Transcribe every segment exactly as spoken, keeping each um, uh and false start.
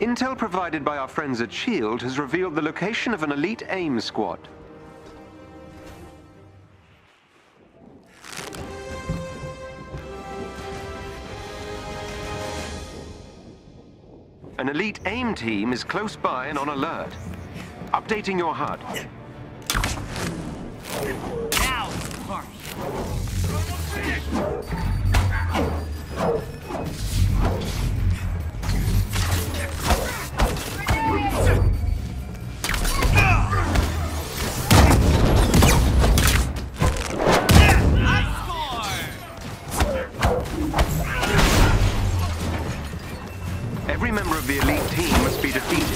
Intel provided by our friends at S H I E L D has revealed the location of an elite A I M squad. An elite A I M team is close by and on alert. Updating your H U D. Now, march! The elite team must be defeated.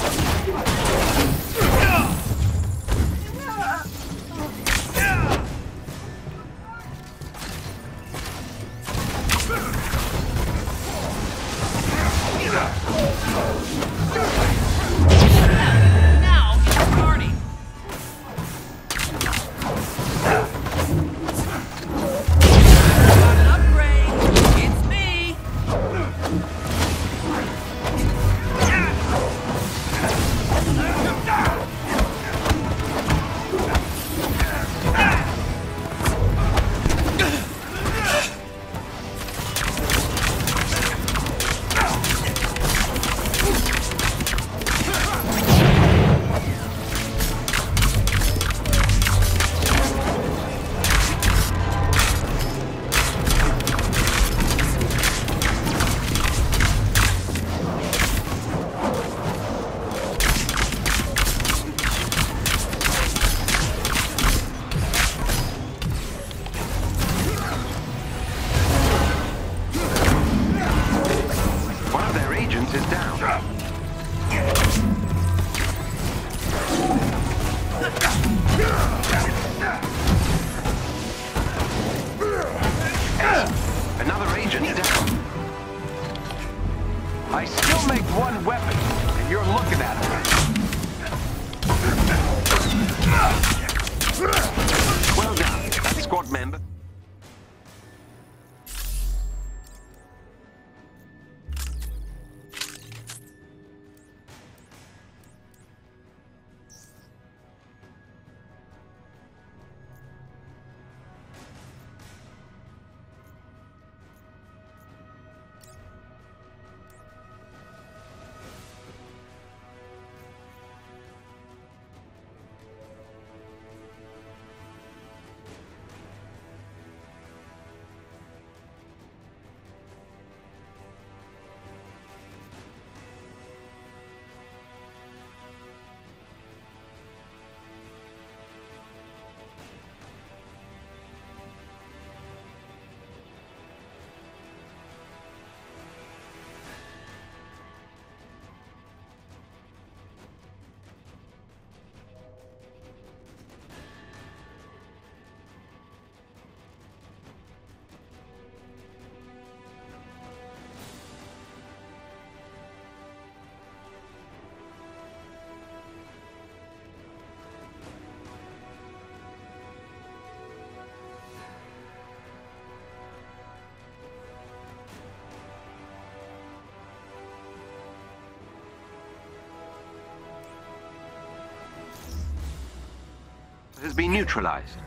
has been neutralized.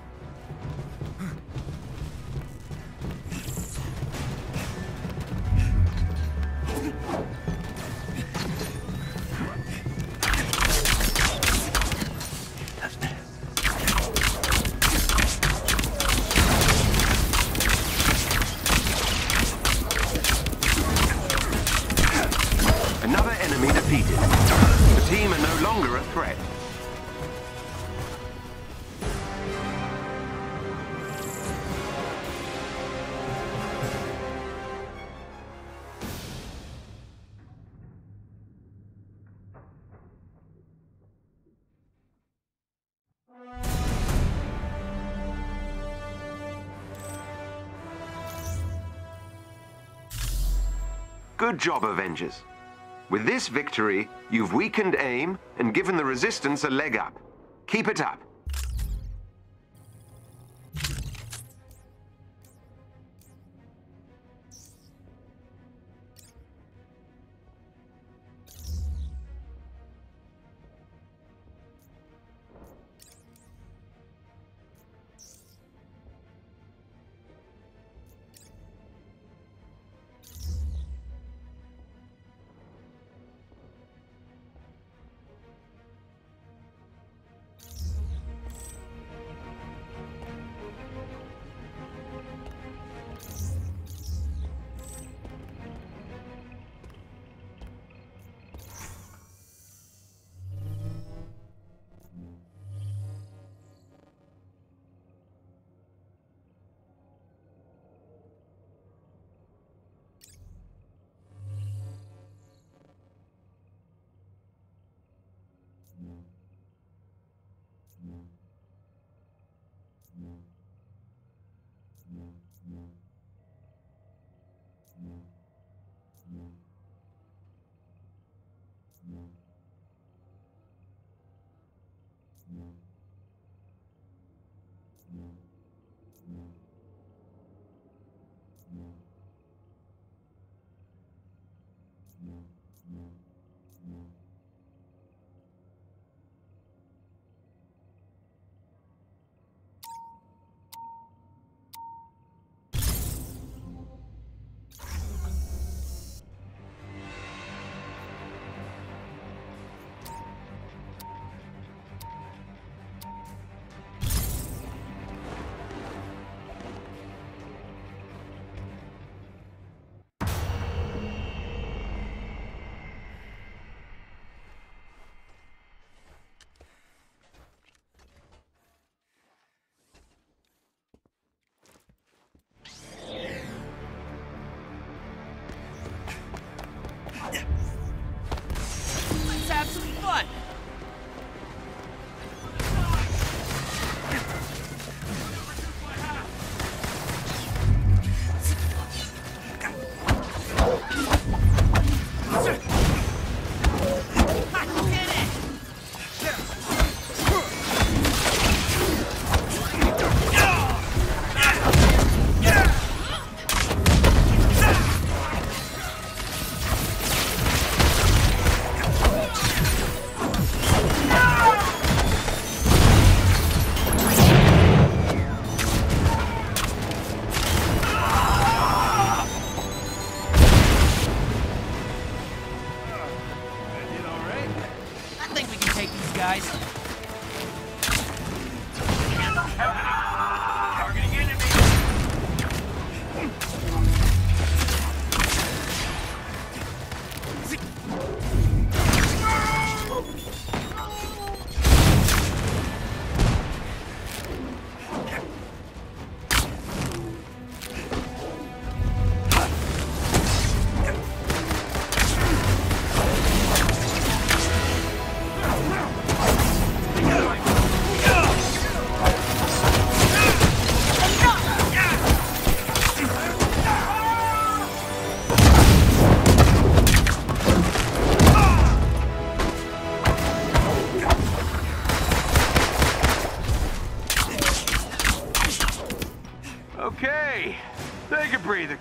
Good job, Avengers. With this victory, you've weakened A I M and given the Resistance a leg up. Keep it up.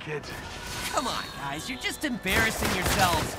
Kids. Come on, guys, you're just embarrassing yourselves.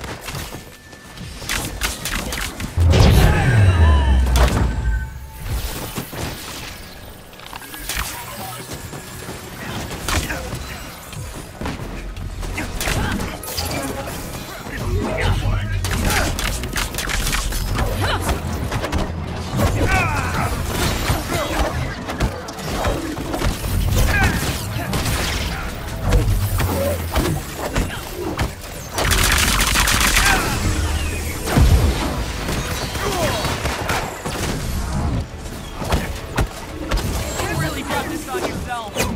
yourself.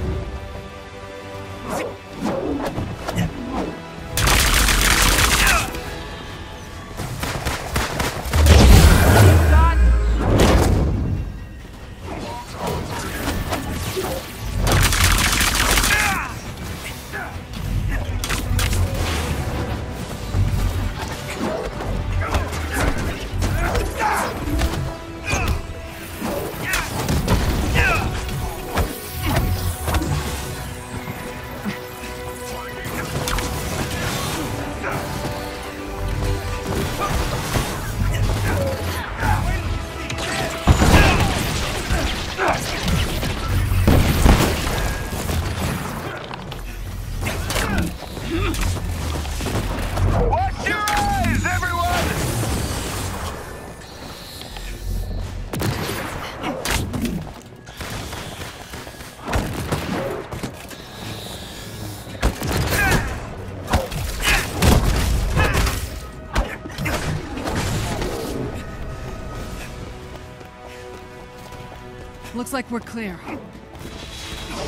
Looks like we're clear.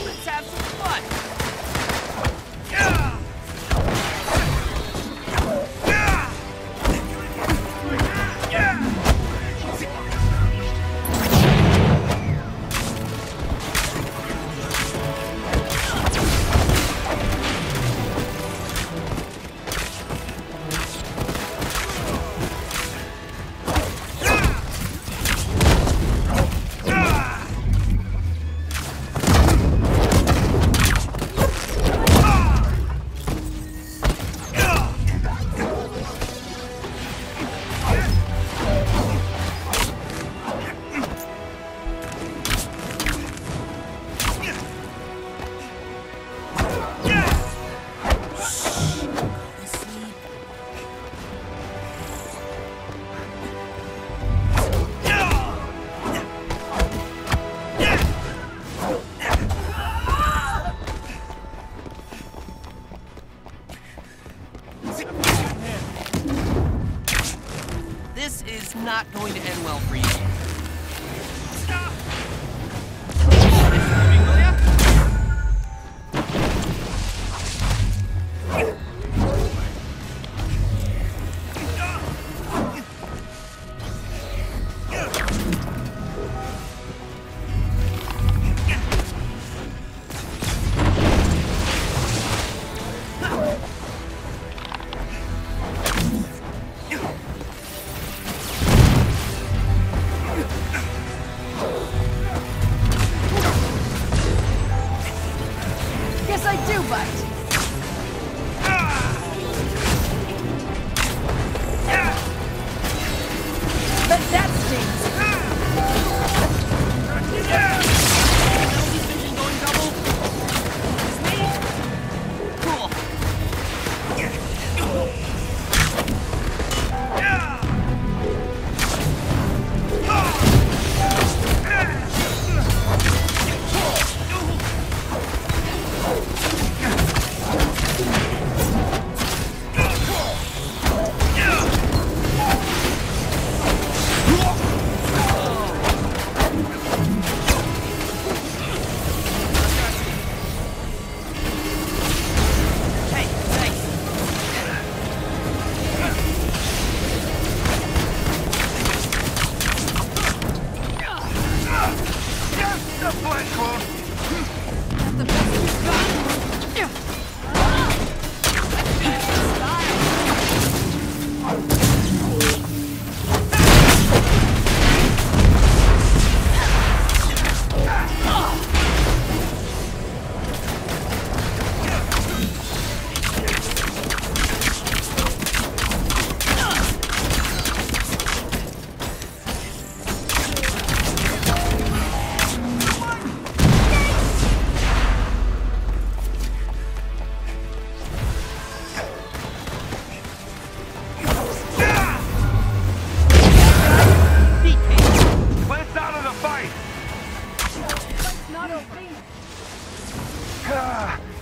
Let's have some fun! This is not going to end well for you. Stop!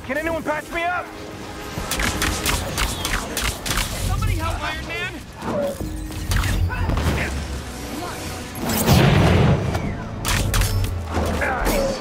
Can anyone patch me up? Somebody help Iron Man! Nice!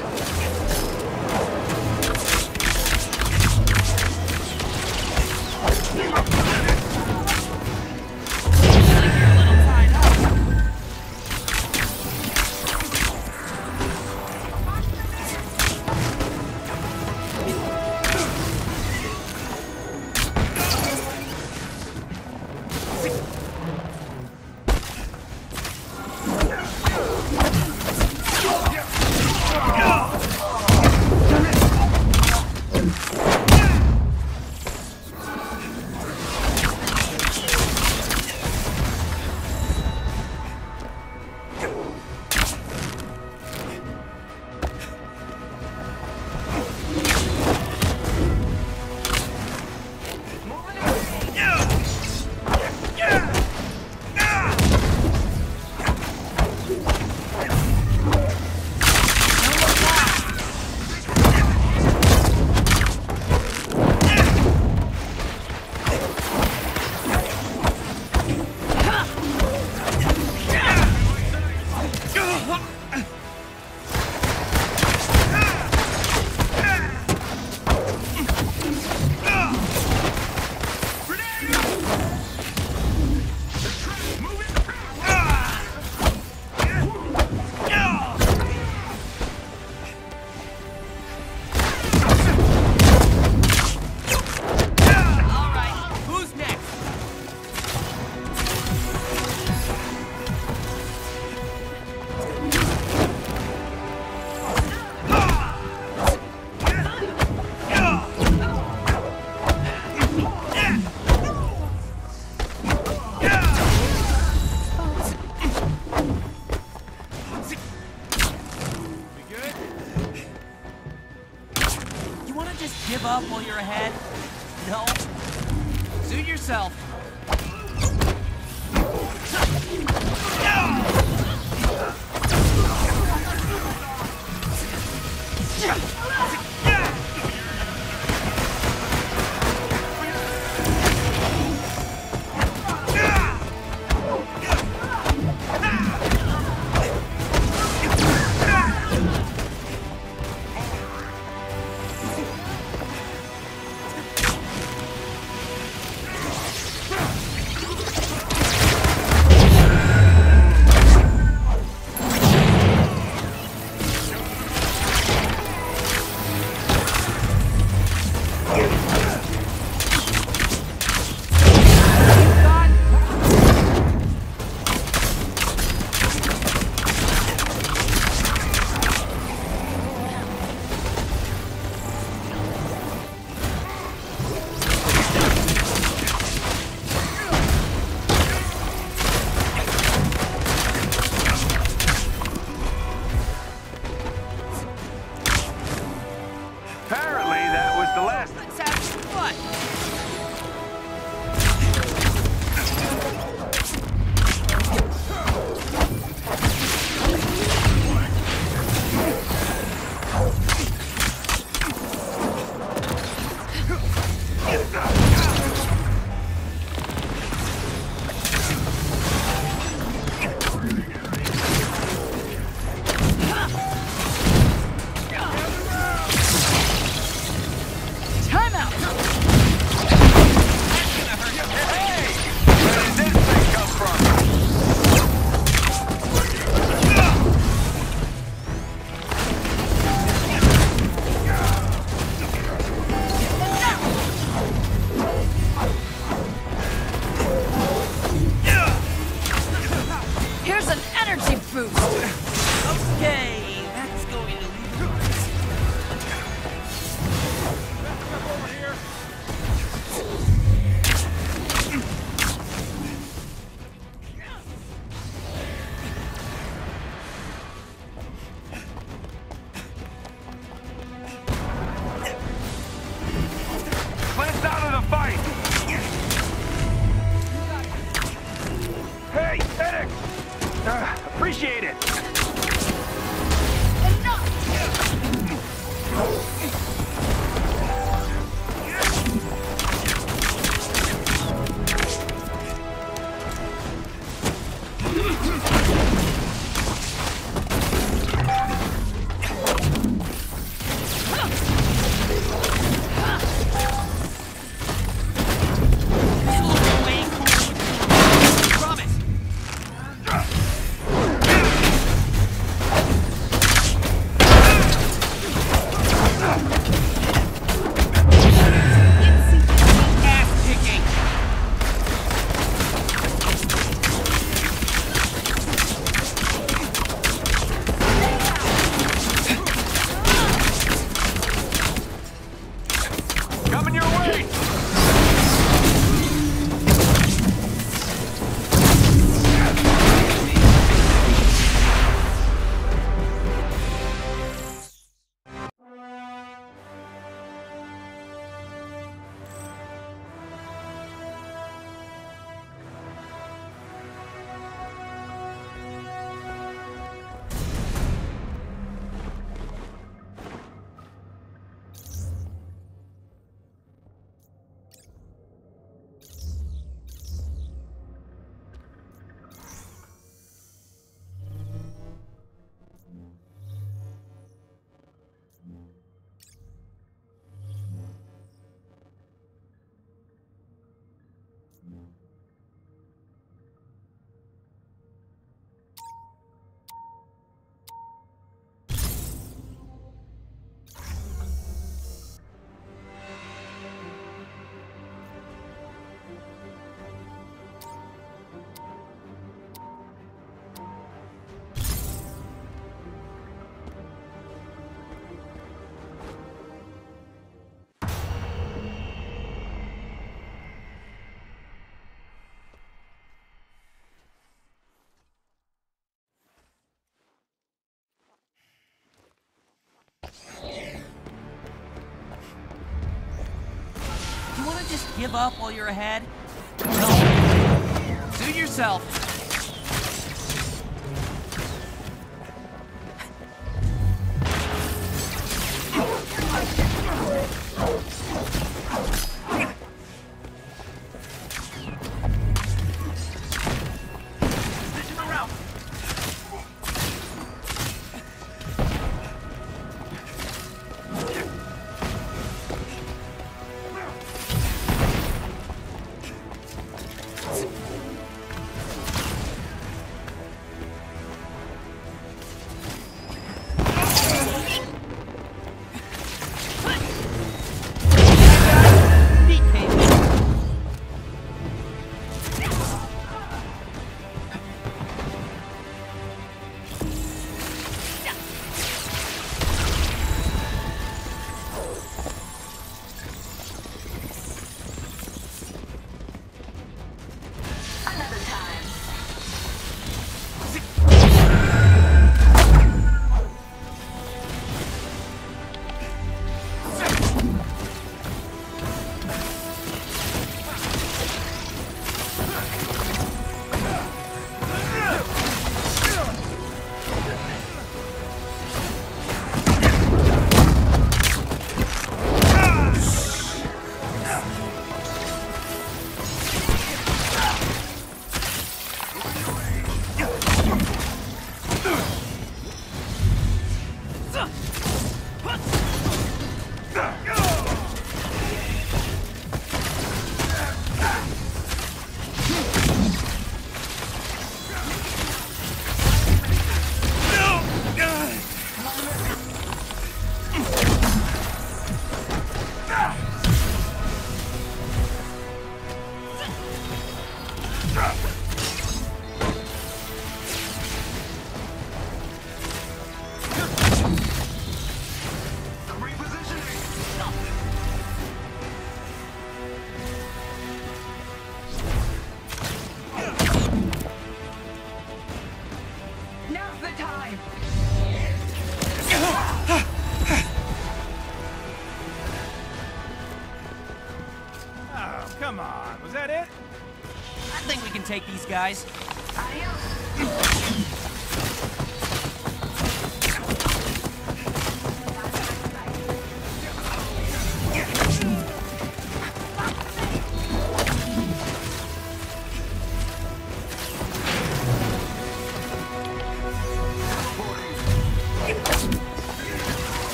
give up while you're ahead? No. Suit yourself. Come on, was that it? I think we can take these guys. Adios.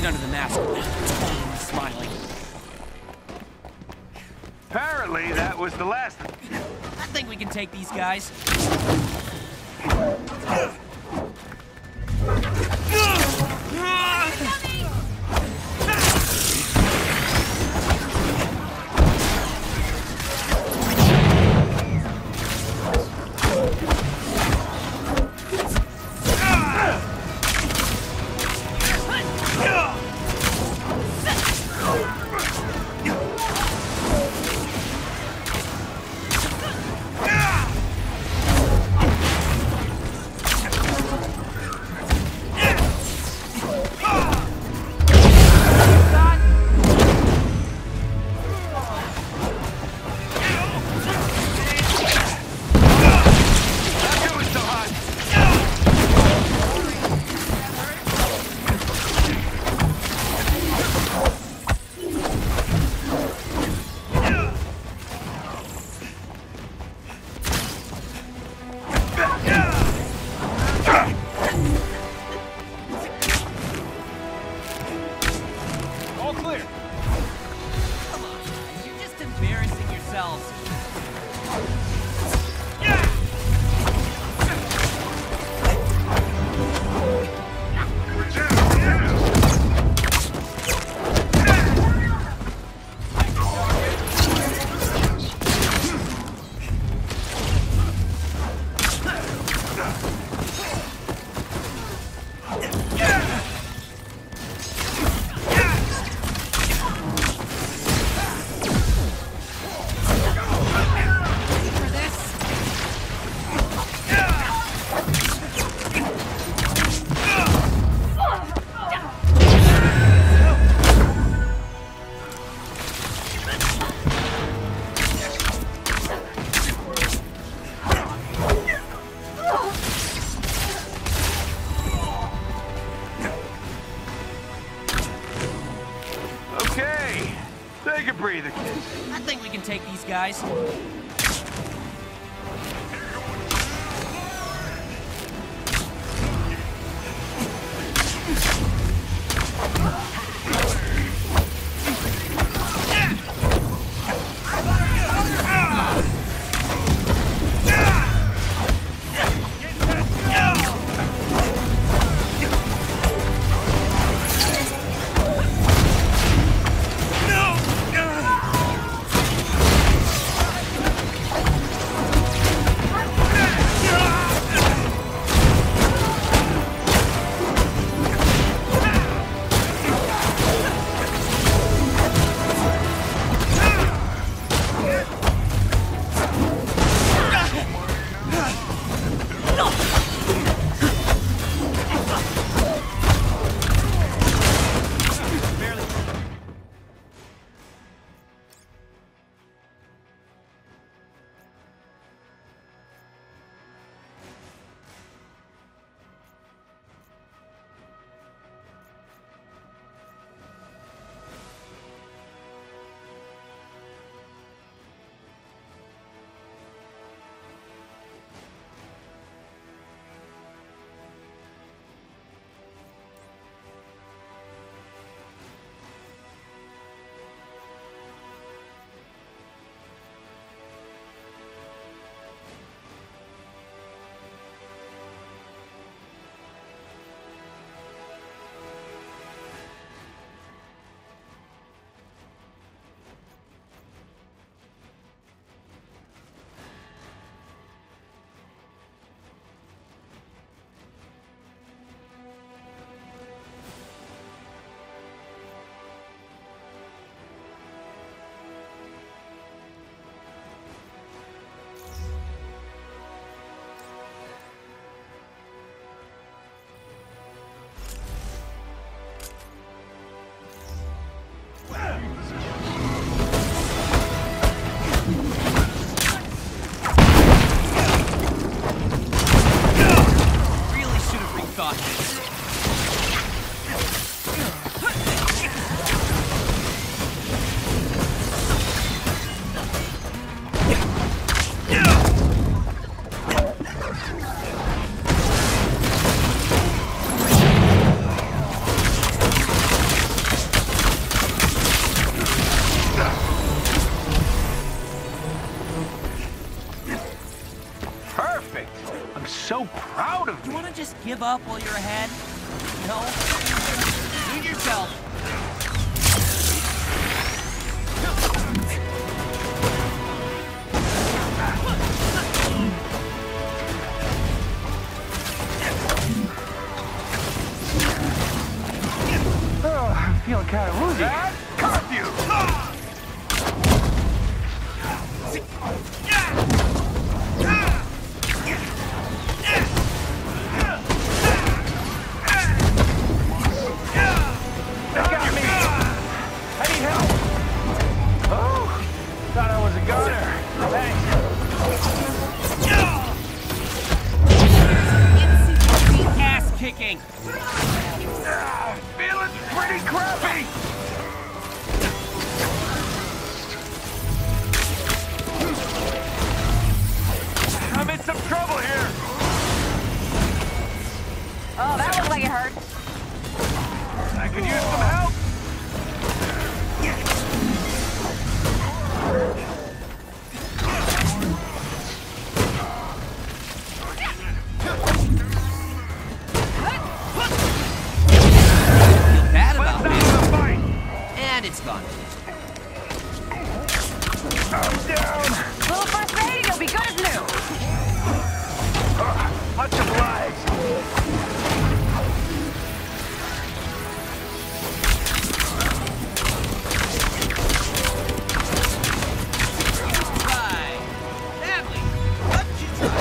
see it under the mask. Smiling. Apparently, that was the last. I think we can take these guys. I think we can take these guys. give up while you're ahead? No? Do it yourself. I'm feeling kind of woozy. Curfew! They got me! I need help! Oh! Thought I was a goner. Thanks. Ass kicking! Feeling pretty crappy! I'm in some trouble here! Oh, that looked like it hurt. I could use some help! It's gone. I'm down. A little first aid, it'll be good as new. Uh, much obliged. Right. Natalie, what you try?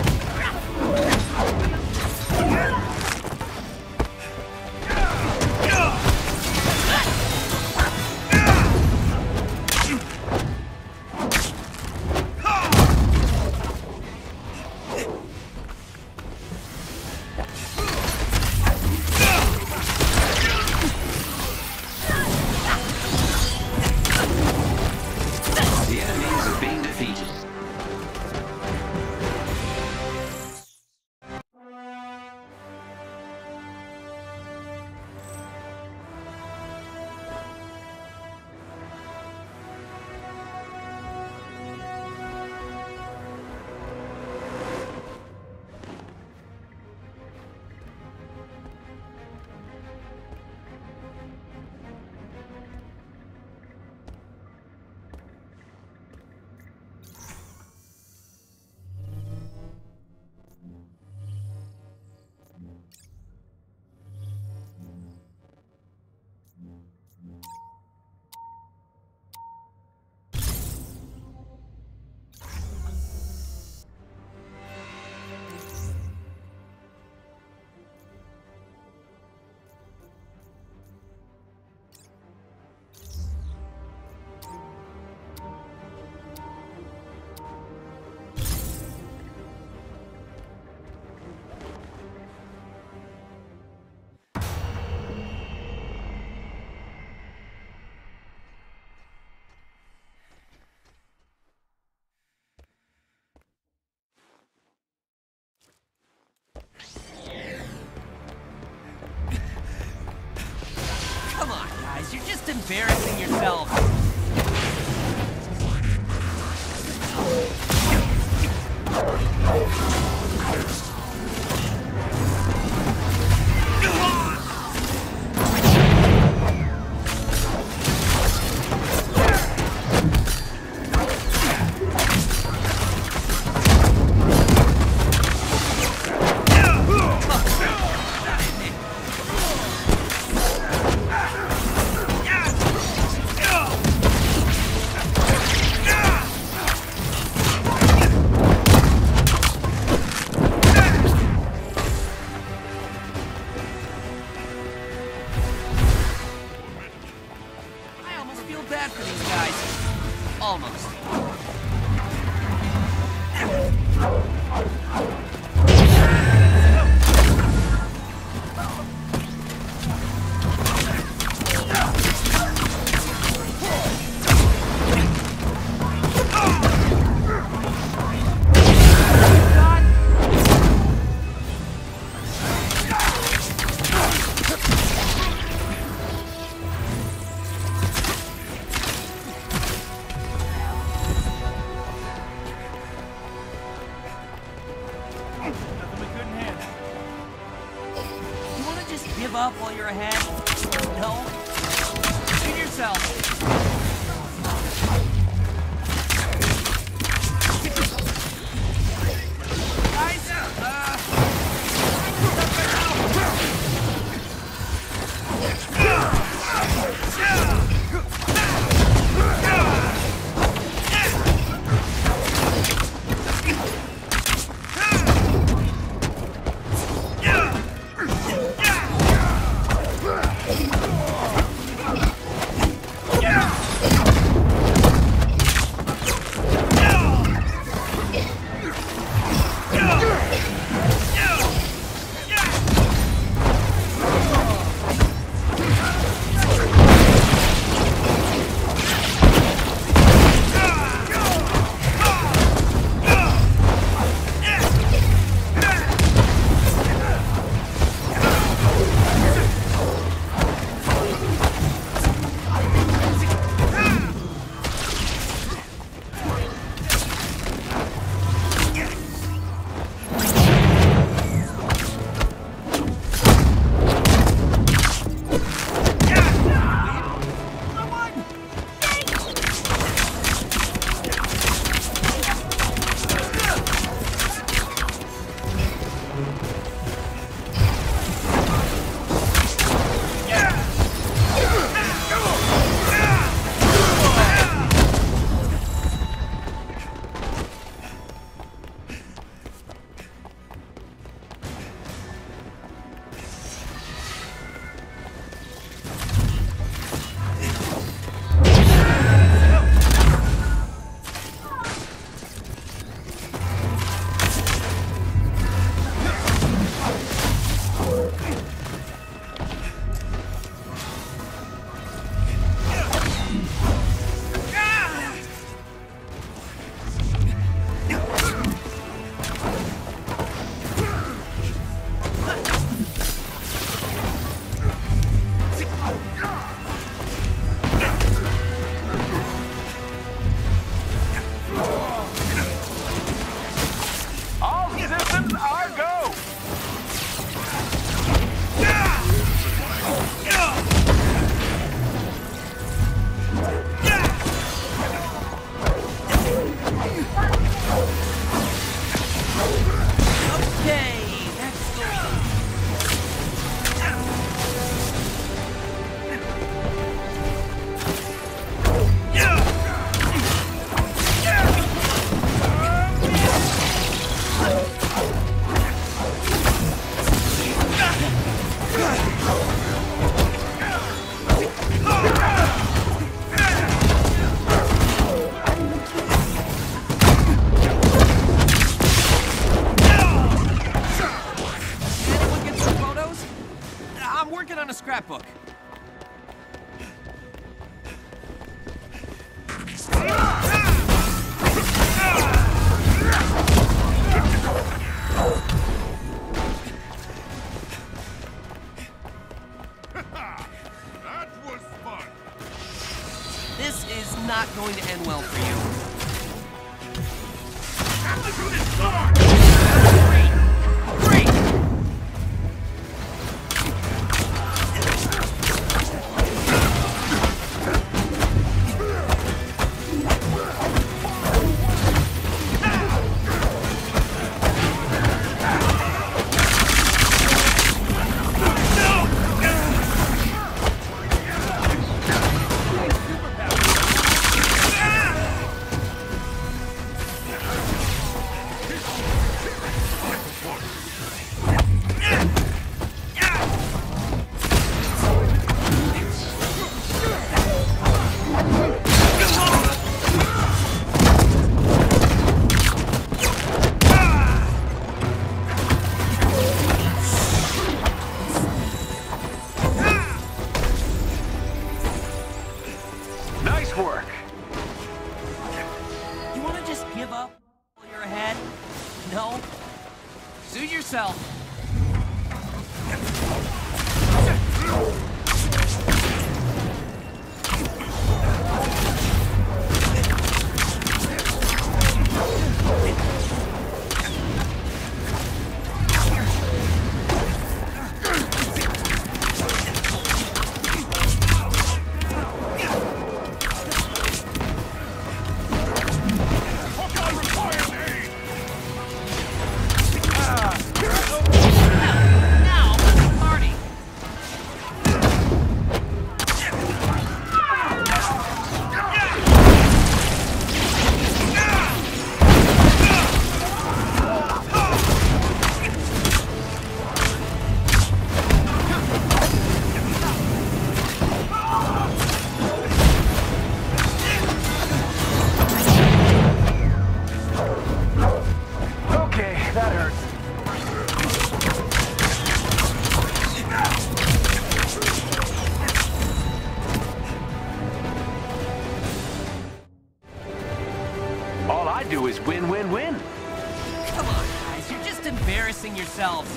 You're just embarrassing yourself. up while you're ahead? No? Shoot yourself. Guys, uh... Scrapbook. That was fun. This is not going to end well for you. do is win, win, win. Come on, guys, you're just embarrassing yourselves.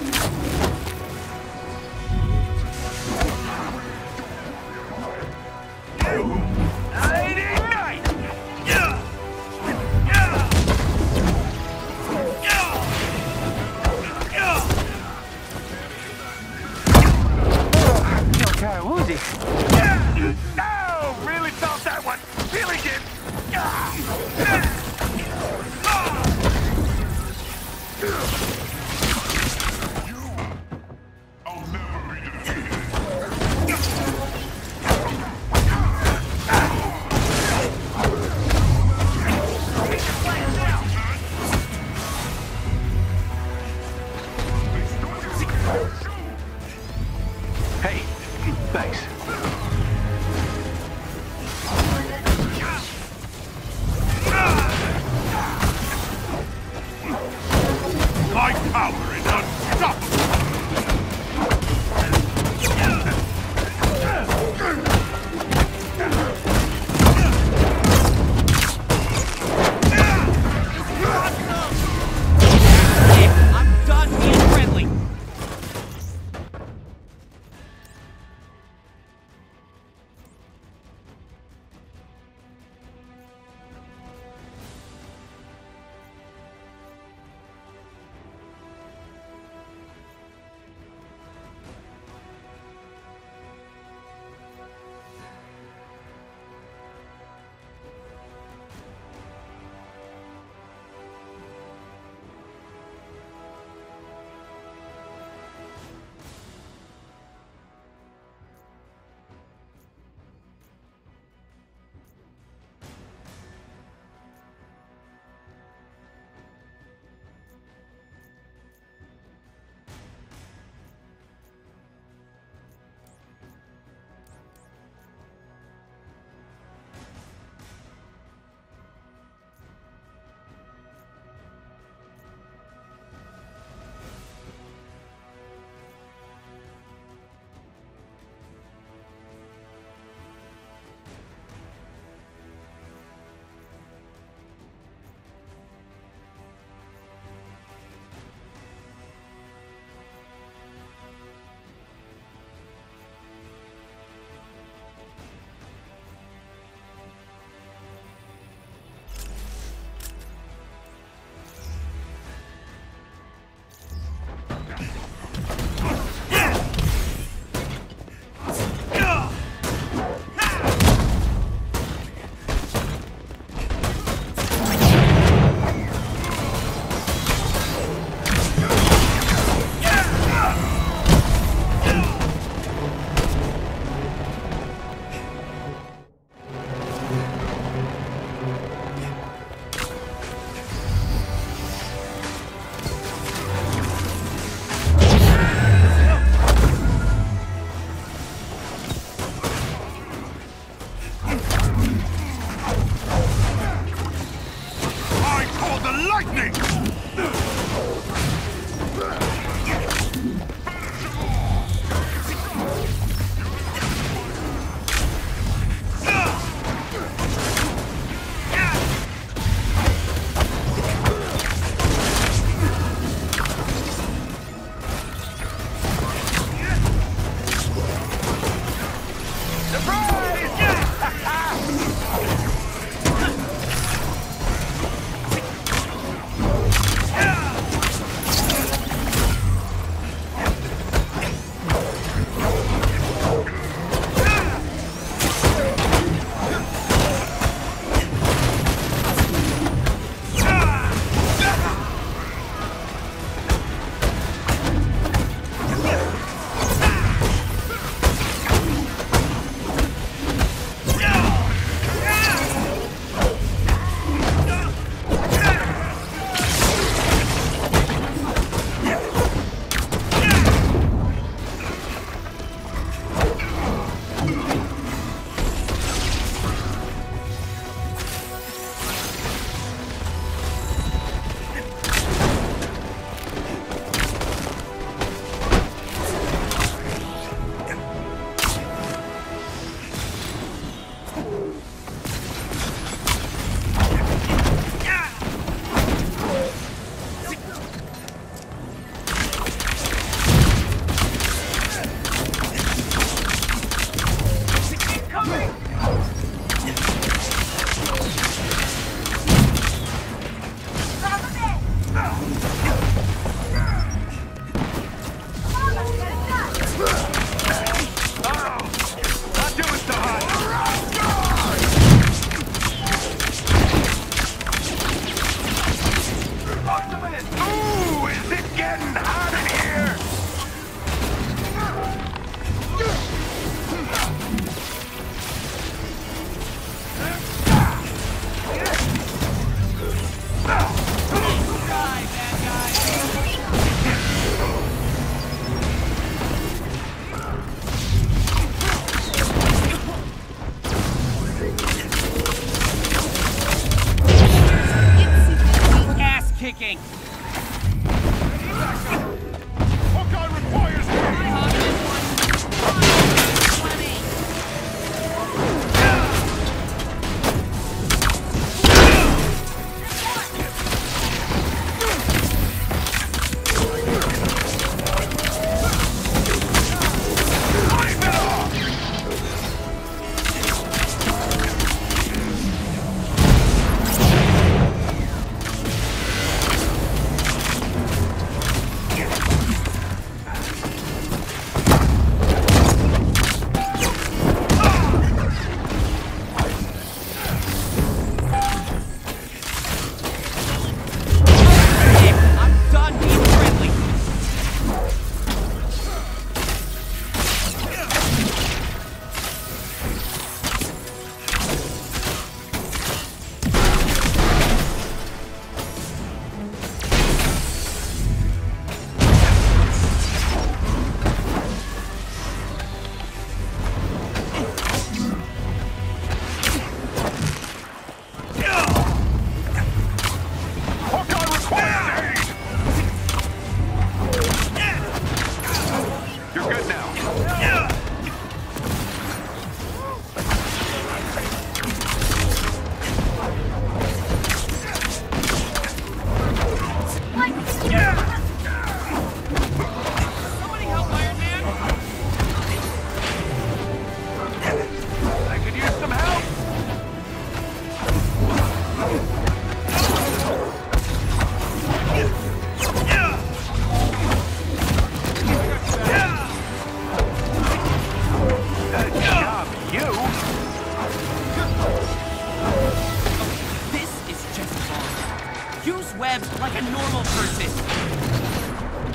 web like a normal person.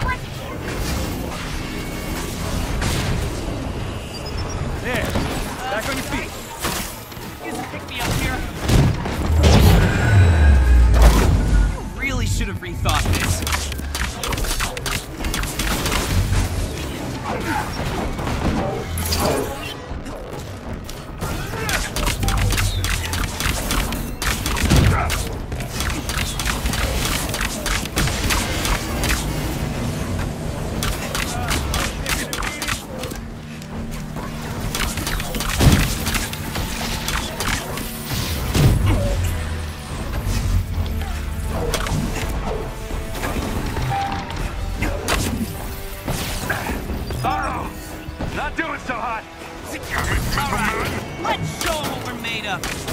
What? There. Back uh, on your feet. Excuse me, pick me up here. You really should have rethought this. Doing so hot. All right, let's show them what we're made of.